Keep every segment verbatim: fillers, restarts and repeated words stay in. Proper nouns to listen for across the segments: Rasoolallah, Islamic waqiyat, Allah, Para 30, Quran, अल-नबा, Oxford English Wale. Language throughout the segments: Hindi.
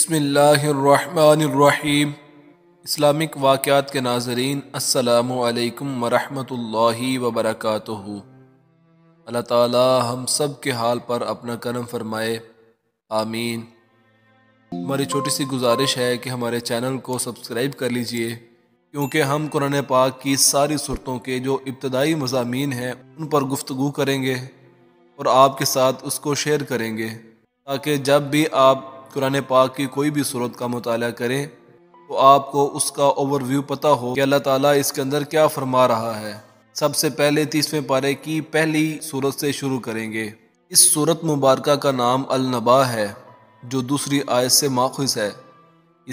बिस्मिल्लाहिर्रहमानिर्रहीम। इस्लामिक वाक़यात के नाज़रीन, अस्सलामु अलैकुम वरहमतुल्लाहि वबरकातुहू। अल्लाह ताला हम सब के हाल पर अपना करम फरमाए, आमीन। हमारी छोटी सी गुजारिश है कि हमारे चैनल को सब्सक्राइब कर लीजिए, क्योंकि हम कुरान पाक की सारी सूरतों के जो इब्तदाई मज़ामीन हैं उन पर गुफ्तगू करेंगे और आपके साथ उसको शेयर करेंगे, ताकि जब भी आप कुरान पाक की कोई भी सूरत का मुताला करें तो आपको उसका ओवरव्यू पता हो कि अल्लाह ताला इसके अंदर क्या फरमा रहा है। सबसे पहले तीसवें पारे की पहली सूरत से शुरू करेंगे। इस सूरत मुबारक का नाम अल-नबा है, जो दूसरी आयत से माखुज़ है।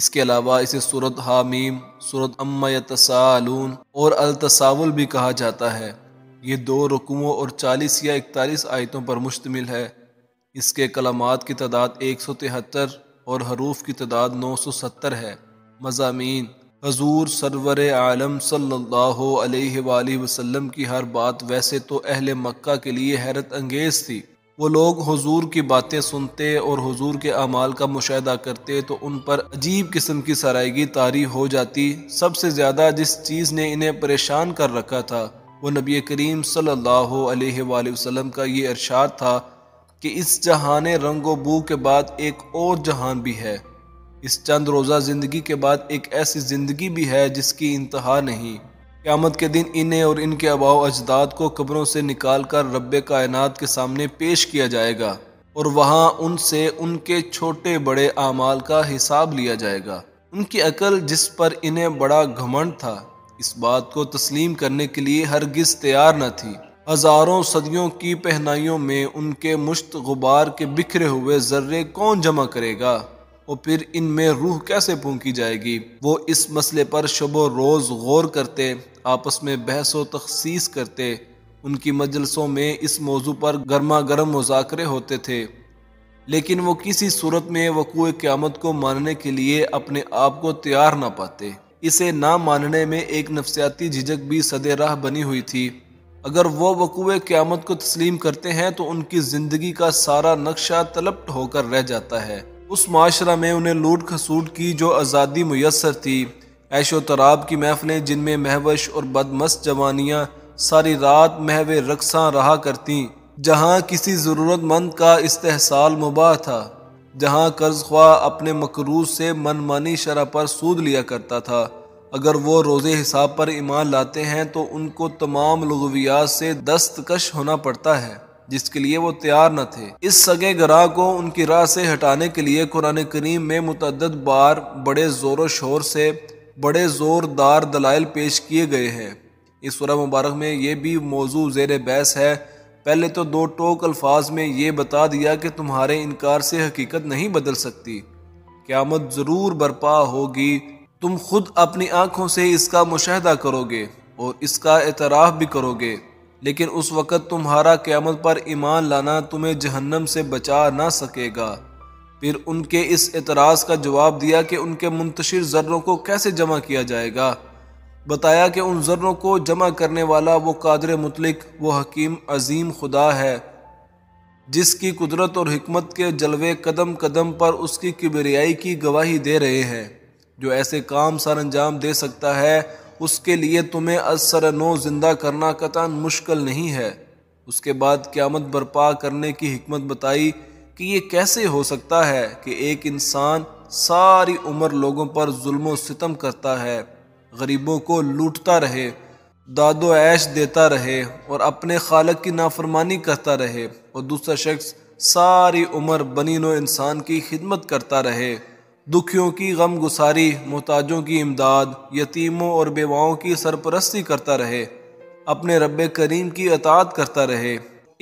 इसके अलावा इसे सूरत हामीम, सूरत अम्मा यतसाअलून और अल-तसावुल भी कहा जाता है। ये दो रुकुओं और चालीस या इकतालीस आयतों पर मुश्तमिल है। इसके कलमात की तादाद एक सौ तिहत्तर और हरूफ की तादाद नौ सौ सत्तर है। मज़ामीन: हजूर सरवर आलम सल्लल्लाहु अलैहि वालैहि वसल्लम की हर बात वैसे तो अहले मक्का के लिए हैरत अंगेज़ थी। वो लोग हुजूर की बातें सुनते और हुजूर के अमाल का मुशाहिदा करते तो उन पर अजीब किस्म की सरायगी तारी हो जाती। सबसे ज़्यादा जिस चीज़ ने इन्हें परेशान कर रखा था वो नबी करीम सल्लल्लाहु अलैहि वसल्लम का ये इरशाद था कि इस जहान रंगो बू के बाद एक और जहान भी है। इस चंद रोज़ा ज़िंदगी के बाद एक ऐसी ज़िंदगी भी है जिसकी इंतहा नहीं। क़यामत के दिन इन्हें और इनके आबाओ अजदाद को कब्रों से निकाल कर रब्बे कायनात के सामने पेश किया जाएगा और वहाँ उनसे उनके छोटे बड़े आमाल का हिसाब लिया जाएगा। उनकी अकल जिस पर इन्हें बड़ा घमंड था, इस बात को तस्लीम करने के लिए हरगिज़ तैयार न थी। हज़ारों सदियों की पहनाइयों में उनके मुश्त गुबार के बिखरे हुए जर्रे कौन जमा करेगा और फिर इनमें रूह कैसे फूंकी जाएगी। वो इस मसले पर शबो रोज़ गौर करते, आपस में बहस व तखसीस करते। उनकी मजलसों में इस मौजू पर गर्मा गर्म मुज़ाकरे होते थे, लेकिन वो किसी सूरत में वक़ूए क़यामत को मानने के लिए अपने आप को तैयार ना पाते। इसे ना मानने में एक नफ्सियाती झिझक भी सदे राह बनी हुई थी। अगर वो वक़ूए क़यामत को तस्लीम करते हैं तो उनकी ज़िंदगी का सारा नक्शा तलप्त होकर रह जाता है। उस माशरा में उन्हें लूट खसूट की जो आज़ादी मुयसर थी, ऐशो तराब की महफ़िलें जिनमें महवश और बदमस्त जवानियाँ सारी रात महवे रक्सां रहा करतीं, जहाँ किसी ज़रूरतमंद का इस्तेहसाल मुबाह था, जहाँ कर्ज ख्वाह अपने मकरूज से मनमानी शरह पर सूद लिया करता था। अगर वो रोज़े हिसाब पर ईमान लाते हैं तो उनको तमाम लुग़वियात से दस्तकश होना पड़ता है, जिसके लिए वो तैयार न थे। इस सगे गराह को उनकी राह से हटाने के लिए कुरान करीम में मुतअद्दद बार बड़े ज़ोर शोर से बड़े ज़ोरदार दलाइल पेश किए गए हैं। इस सूरह मुबारक में ये भी मौजू ज़ेर बहस है। पहले तो दो टोक अल्फाज में ये बता दिया कि तुम्हारे इनकार से हकीकत नहीं बदल सकती, क़यामत ज़रूर बरपा होगी, तुम खुद अपनी आँखों से इसका मुशाहिदा करोगे और इसका एतराफ़ भी करोगे, लेकिन उस वक़्त तुम्हारा क़यामत पर ईमान लाना तुम्हें जहन्नम से बचा ना सकेगा। फिर उनके इस एतराज़ का जवाब दिया कि उनके मुंतशिर ज़र्रों को कैसे जमा किया जाएगा। बताया कि उन ज़र्रों को जमा करने वाला वो कादिर मुतलिक, वो हकीम अज़ीम खुदा है, जिसकी कुदरत और हिकमत के जलवे कदम कदम पर उसकी किबरियाई की गवाही दे रहे हैं। जो ऐसे काम सर अंजाम दे सकता है, उसके लिए तुम्हें असर नो जिंदा करना कतई मुश्किल नहीं है। उसके बाद क़यामत बर्पा करने की हिकमत बताई कि ये कैसे हो सकता है कि एक इंसान सारी उम्र लोगों पर जुल्म व सितम करता है, गरीबों को लूटता रहे, दादो ऐश देता रहे और अपने खालक की नाफरमानी करता रहे, और दूसरा शख्स सारी उम्र बनी नो इंसान की खिदमत करता रहे, दुखियों की गमगुसारी, मोहताजों की इमदाद, यतीमों और बेवाओं की सरपरस्ती करता रहे, अपने रब्बे करीम की अताअत करता रहे।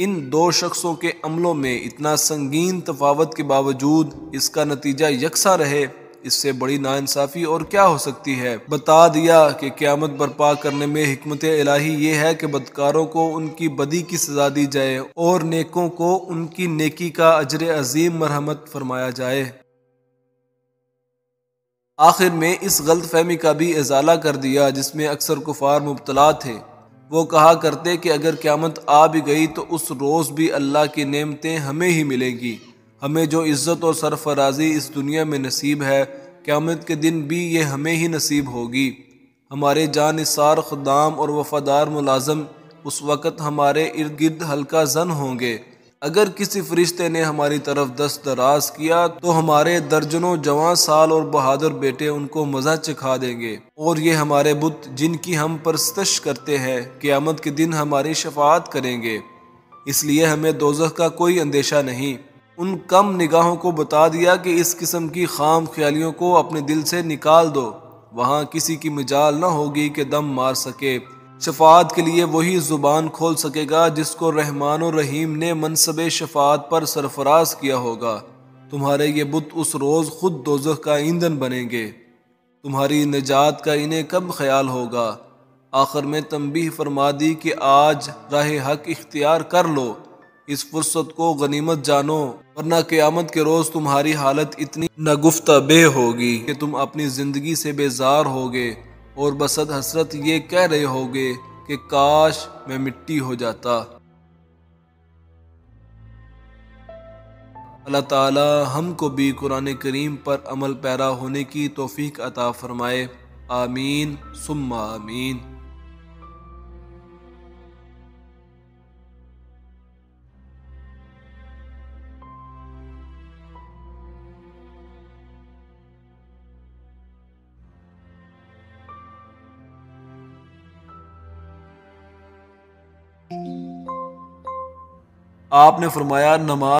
इन दो शख्सों के अमलों में इतना संगीन तफावत के बावजूद इसका नतीजा यकसा रहे, इससे बड़ी नाइंसाफ़ी और क्या हो सकती है। बता दिया कि क़यामत बर्पा करने में हिकमत इलाही ये है कि बदकारों को उनकी बदी की सज़ा दी जाए और नेकों को उनकी नेकी का अजर अज़ीम मरहमत फरमाया जाए। आखिर में इस गलत फहमी का भी इजाला कर दिया जिसमें अक्सर कुफार मुब्तला थे। वो कहा करते कि अगर क़यामत आ भी गई तो उस रोज़ भी अल्लाह की नेमतें हमें ही मिलेंगी, हमें जो इज़्ज़त और सरफराजी इस दुनिया में नसीब है क़यामत के दिन भी ये हमें ही नसीब होगी। हमारे जानिसार खुदाम और वफ़ादार मुलाजम उस वक़्त हमारे इर्द गिर्द हल्का जन होंगे। अगर किसी फरिश्ते ने हमारी तरफ दस्त दराज किया तो हमारे दर्जनों जवां साल और बहादुर बेटे उनको मज़ा चखा देंगे। और ये हमारे बुत जिनकी हम परस्तश करते हैं क़यामत के दिन हमारी शफाअत करेंगे। इसलिए हमें दोज़ख का कोई अंदेशा नहीं। उन कम निगाहों को बता दिया कि इस किस्म की खाम ख्यालियों को अपने दिल से निकाल दो। वहाँ किसी की मिजाल न होगी कि दम मार सके। शफाअत के लिए वही ज़ुबान खोल सकेगा जिसको रहमान और रहीम ने मनसबे शफाअत पर सरफराज किया होगा। तुम्हारे ये बुत उस रोज़ खुद दोज़ख का ईंधन बनेंगे। तुम्हारी निजात का इन्हें कब ख्याल होगा। आखिर में तंबीह फरमा दी कि आज राह हक इख्तियार कर लो, इस फुर्सत को गनीमत जानो, वरना क़यामत के रोज़ तुम्हारी हालत इतनी नागुफ्ताबे होगी कि तुम अपनी ज़िंदगी से बेजार होगे और बसद हसरत ये कह रहे होगे कि काश मैं मिट्टी हो जाता। अल्लाह ताला हमको भी कुरान करीम पर अमल पैरा होने की तौफीक अता फरमाए। आमीन सुम्मा आमीन। आपने फरमाया नमाज